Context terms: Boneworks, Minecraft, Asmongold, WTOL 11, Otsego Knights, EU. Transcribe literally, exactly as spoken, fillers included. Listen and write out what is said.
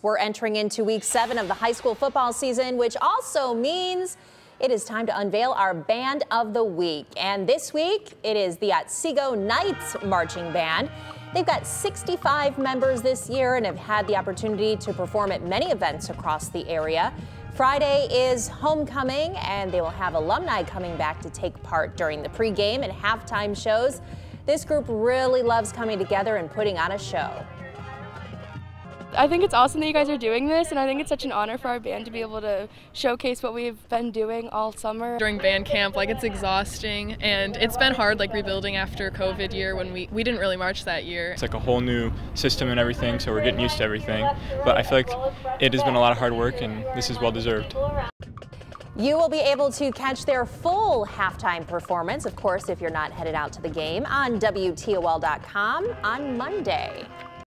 We're entering into week seven of the high school football season, which also means it is time to unveil our band of the week. And this week, it is the Otsego Knights marching band. They've got sixty-five members this year and have had the opportunity to perform at many events across the area. Friday is homecoming, and they will have alumni coming back to take part during the pregame and halftime shows. This group really loves coming together and putting on a show. I think it's awesome that you guys are doing this, and I think it's such an honor for our band to be able to showcase what we've been doing all summer. During band camp, like, it's exhausting, and it's been hard, like, rebuilding after COVID year when we, we didn't really march that year. It's like a whole new system and everything, so we're getting used to everything, but I feel like it has been a lot of hard work, and this is well-deserved. You will be able to catch their full halftime performance, of course, if you're not headed out to the game, on W T O L dot com on Monday.